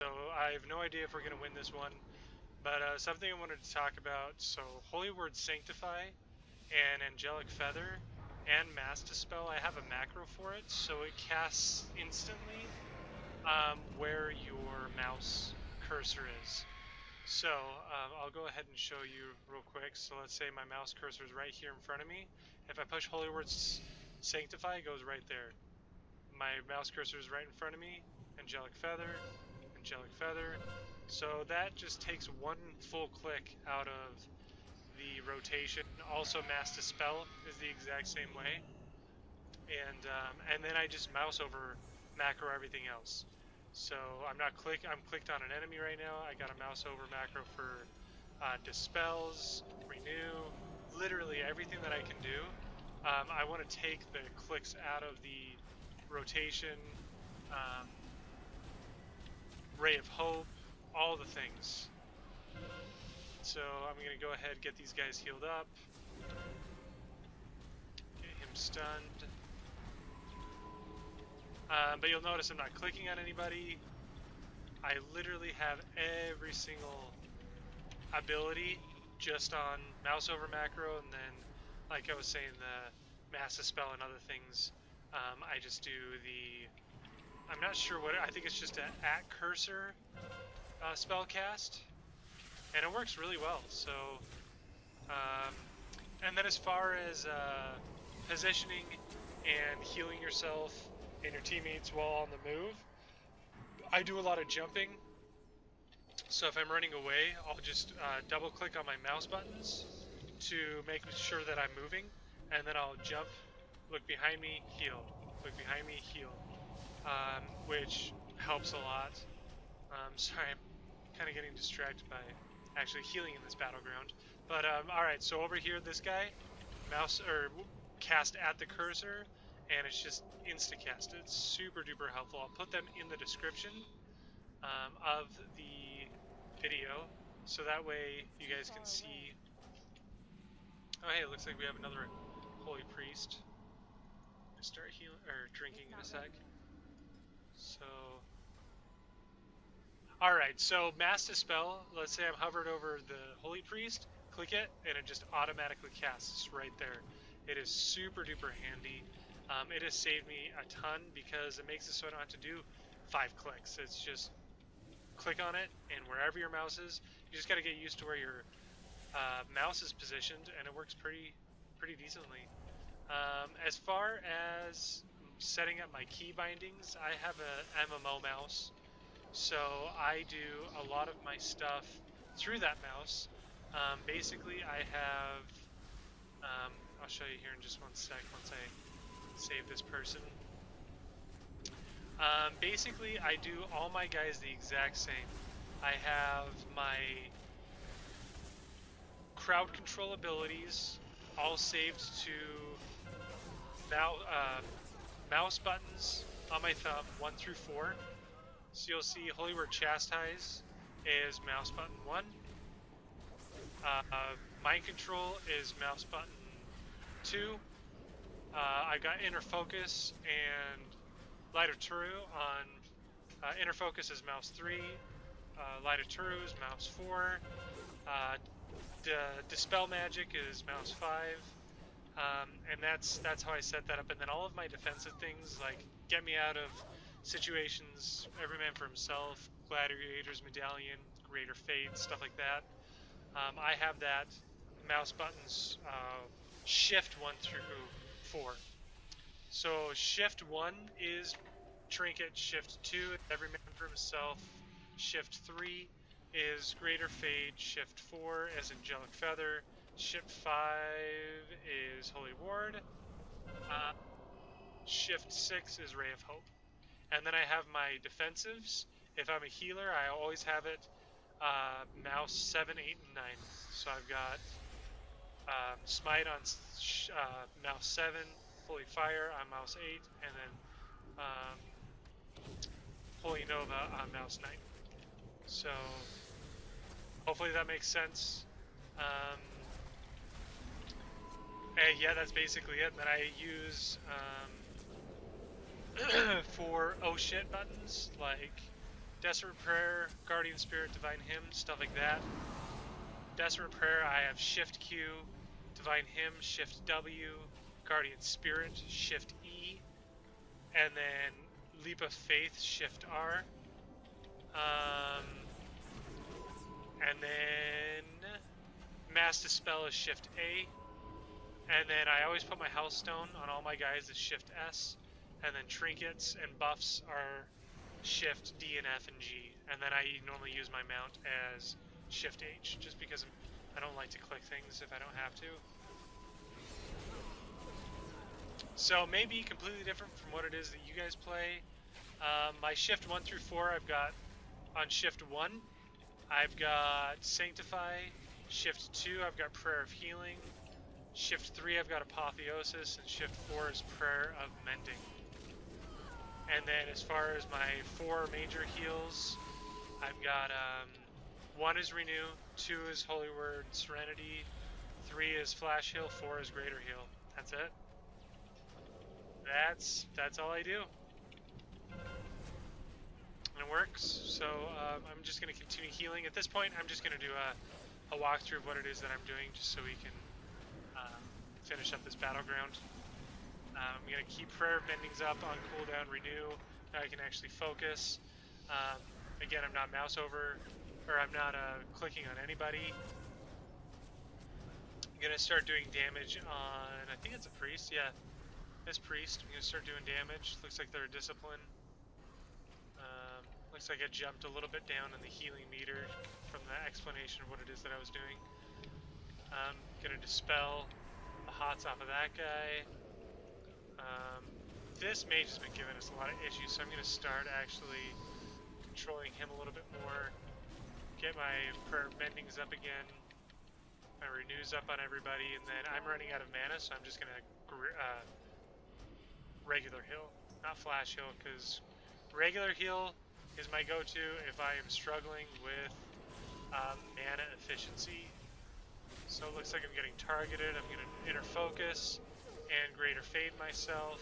So I have no idea if we're going to win this one, but something I wanted to talk about, so Holy Word Sanctify and Angelic Feather and Mass Dispel, I have a macro for it, so it casts instantly where your mouse cursor is. So I'll go ahead and show you real quick. So let's say my mouse cursor is right here in front of me. If I push Holy Word Sanctify, it goes right there. My mouse cursor is right in front of me. Angelic Feather, Angelic Feather. So that just takes one full click out of the rotation. Also, Mass Dispel is the exact same way. And then I just mouse over macro everything else. So I'm clicked on an enemy right now. I got a mouse over macro for dispels, renew, literally everything that I can do. I want to take the clicks out of the rotation, Ray of Hope, all the things. So I'm going to go ahead and get these guys healed up. Get him stunned. But you'll notice I'm not clicking on anybody. I literally have every single ability just on mouse over macro, and then, like I was saying, the Mass Dispel and other things. I just do the... I'm not sure what... I think it's just an at-cursor spell cast. And it works really well, so... and then as far as positioning and healing yourself and your teammates while on the move, I do a lot of jumping. So if I'm running away, I'll just double click on my mouse buttons to make sure that I'm moving, and then I'll jump, look behind me, heal, look behind me, heal, which helps a lot. Sorry, I'm kind of getting distracted by actually healing in this battleground. But alright, so over here, this guy, mouse cast at the cursor, and it's just insta-cast. It's super duper helpful. I'll put them in the description of the video, so that way you guys can see. Oh hey, it looks like we have another holy priest. I'm gonna start healing or drinking in a sec. So, all right. So Mass Dispel. Let's say I'm hovered over the holy priest. Click it, and it just automatically casts right there. It is super duper handy. It has saved me a ton because it makes it so I don't have to do 5 clicks. It's just click on it, and wherever your mouse is, you just gotta get used to where your mouse is positioned, and it works pretty decently. As far as setting up my key bindings, I have an MMO mouse, so I do a lot of my stuff through that mouse. Basically, I have... I'll show you here in just one sec once I save this person. Basically, I do all my guys the exact same. I have my crowd control abilities all saved to mouse buttons on my thumb 1 through 4. So you'll see Holy Word Chastise is mouse button 1. Mind Control is mouse button 2. I got Inner Focus and Light of T'uure on Inner Focus is mouse 3. Light of T'uure is mouse 4. Dispel Magic is mouse 5, and that's how I set that up. And then all of my defensive things, like get me out of situations, Every Man for Himself, Gladiator's Medallion, Greater Fade, stuff like that. I have that mouse buttons shift 1 through 4. So shift 1 is Trinket, shift 2 Every Man for Himself, shift 3 is Greater Fade, shift 4 is Angelic Feather, shift 5 is Holy Ward, shift 6 is Ray of Hope. And then I have my defensives. If I'm a healer, I always have it mouse 7, 8, and 9. So I've got Smite on mouse 7, Holy Fire on mouse 8, and then Holy Nova on mouse 9. So... hopefully that makes sense. And yeah, that's basically it. That I use for oh shit buttons, like Desperate Prayer, Guardian Spirit, Divine Hymn, stuff like that. Desperate Prayer, I have Shift Q, Divine Hymn, Shift W, Guardian Spirit, Shift E, and then Leap of Faith, Shift R. And then Mass Dispel is Shift A. And then I always put my Health Stone on all my guys as Shift S. And then trinkets and buffs are Shift D and F and G. And then I normally use my mount as Shift H, just because I don't like to click things if I don't have to. So maybe completely different from what it is that you guys play. My Shift 1 through 4 I've got on Shift 1. I've got Sanctify. Shift 2, I've got Prayer of Healing. Shift 3, I've got Apotheosis. And Shift 4 is Prayer of Mending. And then as far as my 4 major heals, I've got 1 is Renew, 2 is Holy Word Serenity, 3 is Flash Heal, 4 is Greater Heal. That's it. That's all I do. And it works, so I'm just going to continue healing. At this point, I'm just going to do a walkthrough of what it is that I'm doing, just so we can finish up this battleground. I'm going to keep Prayer of Mendings up on cooldown Renew. Now I can actually focus. Again, I'm not mouse over, or I'm not clicking on anybody. I'm going to start doing damage on, I think it's a priest, yeah. This priest, I'm going to start doing damage. Looks like they're a discipline. Looks like I jumped a little bit down in the healing meter from the explanation of what it is that I was doing. I'm going to dispel the hots off of that guy. This mage has been giving us a lot of issues, so I'm going to start actually controlling him a little bit more. Get my Prayer of Mendings up again. My Renews up on everybody, and then I'm running out of mana, so I'm just going to regular heal, not Flash Heal, because regular heal is my go-to if I am struggling with mana efficiency. So it looks like I'm getting targeted. I'm going to Inner Focus and Greater Fade myself.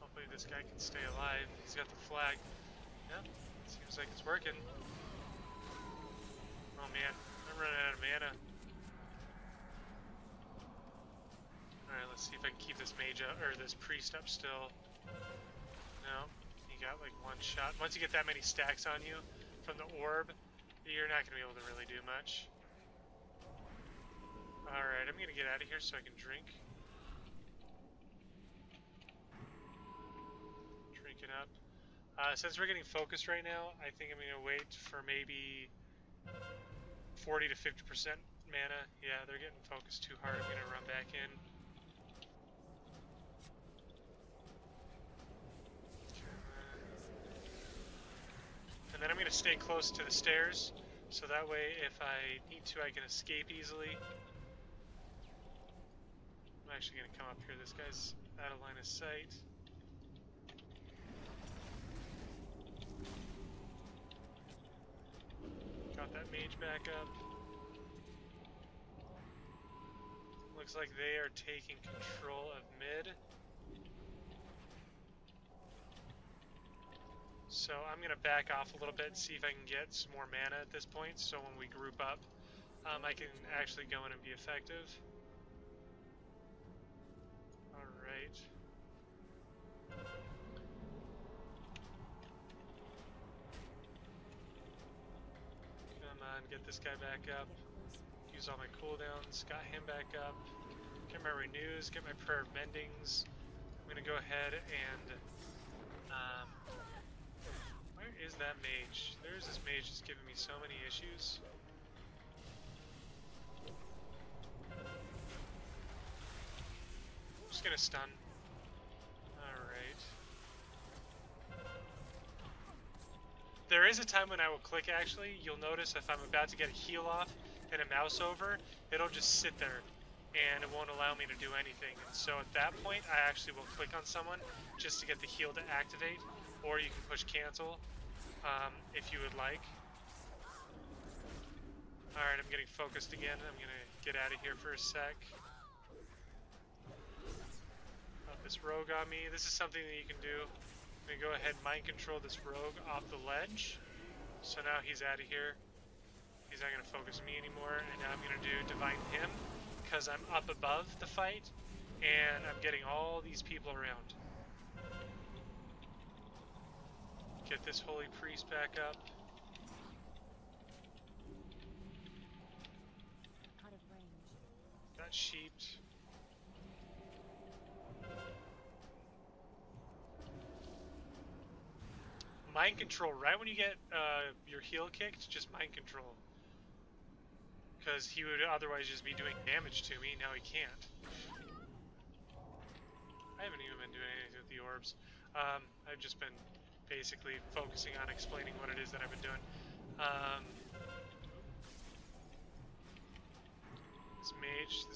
Hopefully this guy can stay alive. He's got the flag. Yep, seems like it's working. Oh man, I'm running out of mana. Alright, let's see if I can keep this mage up, or this priest up still. No, you got like one shot. Once you get that many stacks on you from the orb, you're not going to be able to really do much. Alright, I'm going to get out of here so I can drink. Drink it up. Since we're getting focused right now, I think I'm going to wait for maybe 40 to 50% mana. Yeah, they're getting focused too hard. I'm going to run back in. And then I'm going to stay close to the stairs, so that way if I need to, I can escape easily. I'm actually going to come up here. This guy's out of line of sight. Got that mage back up. Looks like they are taking control of mid. So I'm going to back off a little bit, see if I can get some more mana at this point, so when we group up, I can actually go in and be effective. Alright. Come on, get this guy back up. Use all my cooldowns, got him back up. Get my Renews, get my Prayer of Mendings. I'm going to go ahead and... Where is that mage? There's this mage that's giving me so many issues. I'm just gonna stun. Alright. There is a time when I will click actually. You'll notice if I'm about to get a heal off and a mouse over, it'll just sit there and it won't allow me to do anything. So at that point, I actually will click on someone just to get the heal to activate. Or you can push cancel, if you would like. Alright, I'm getting focused again. I'm gonna get out of here for a sec. Up this rogue on me. This is something that you can do. I'm going to go ahead and mind control this rogue off the ledge. So now he's out of here. He's not going to focus me anymore. And now I'm going to do Divine Hymn because I'm up above the fight and I'm getting all these people around. Get this holy priest back up. Out of range. Got sheeped. Mind control, right when you get your heel kicked, just mind control. Because he would otherwise just be doing damage to me, now he can't. I haven't even been doing anything with the orbs. I've just been basically focusing on explaining what it is that I've been doing. This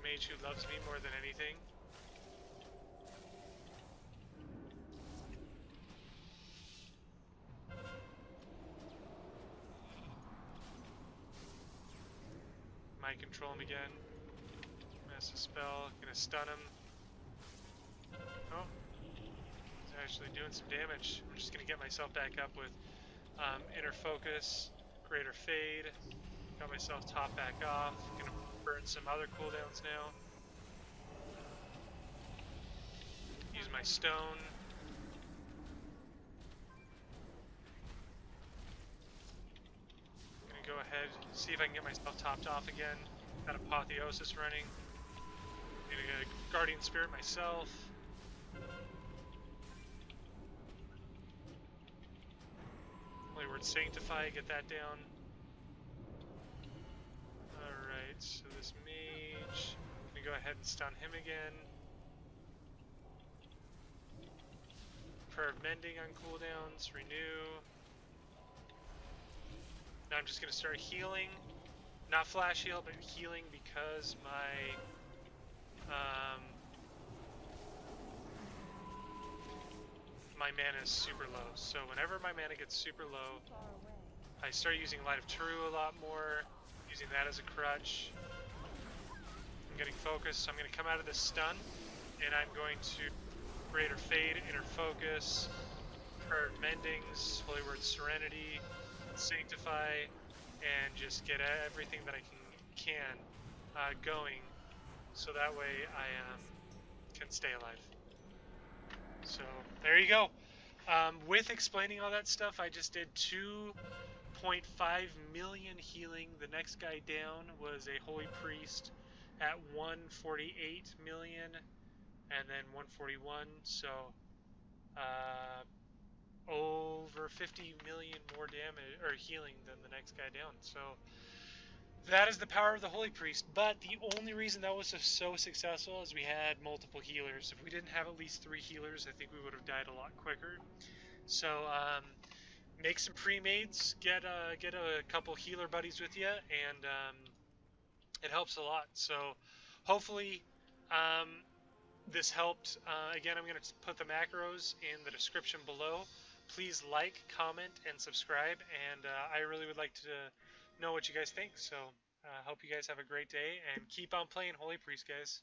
mage who loves me more than anything. Mind control him again. Mass Dispel. Gonna stun him. Oh, he's actually doing some damage. I'm just gonna get myself back up with Inner Focus, Greater Fade. Got myself top back off. Gonna burn some other cooldowns now. Use my stone. Go ahead, see if I can get myself topped off again. Got Apotheosis running. Need to get a Guardian Spirit myself. Holy Word Sanctify, get that down. Alright, so this mage. I'm gonna go ahead and stun him again. Prayer of Mending on cooldowns, Renew. Now I'm just going to start healing, not flash heal, but healing because my my mana is super low. So whenever my mana gets super low, I start using Light of T'uure a lot more, using that as a crutch. I'm getting focused, so I'm going to come out of this stun, and I'm going to Greater Fade, Inner Focus, Prayer of Mendings, Holy Word Serenity, Sanctify, and just get everything that I can going, so that way I can stay alive. So there you go. With explaining all that stuff, I just did 2.5 million healing. The next guy down was a holy priest at 148 million and then 141, so over 50 million more damage or healing than the next guy down. So that is the power of the holy priest. But the only reason that was so successful is we had multiple healers. If we didn't have at least 3 healers, I think we would have died a lot quicker. So make some pre-mades, get a couple healer buddies with you, and it helps a lot. So hopefully this helped. Again, I'm going to put the macros in the description below. Please like, comment, and subscribe, and I really would like to know what you guys think. So I hope you guys have a great day, and keep on playing Holy Priest, guys.